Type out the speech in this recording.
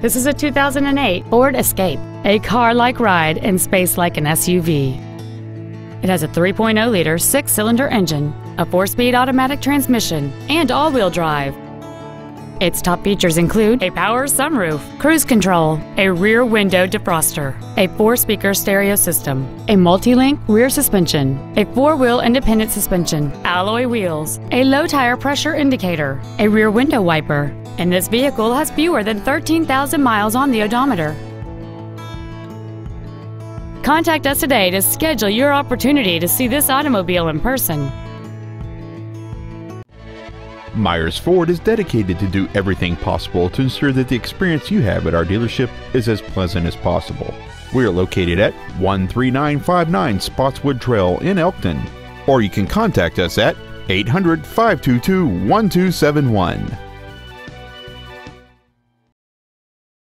This is a 2008 Ford Escape, a car-like ride in space like an SUV. It has a 3.0-liter six-cylinder engine, a four-speed automatic transmission, and all-wheel drive. Its top features include a power sunroof, cruise control, a rear window defroster, a four-speaker stereo system, a multi-link rear suspension, a four-wheel independent suspension, alloy wheels, a low tire pressure indicator, a rear window wiper, and this vehicle has fewer than 13,000 miles on the odometer. Contact us today to schedule your opportunity to see this automobile in person. Myers Ford is dedicated to do everything possible to ensure that the experience you have at our dealership is as pleasant as possible. We are located at 13959 Spotswood Trail in Elkton, or you can contact us at 800-522-1271.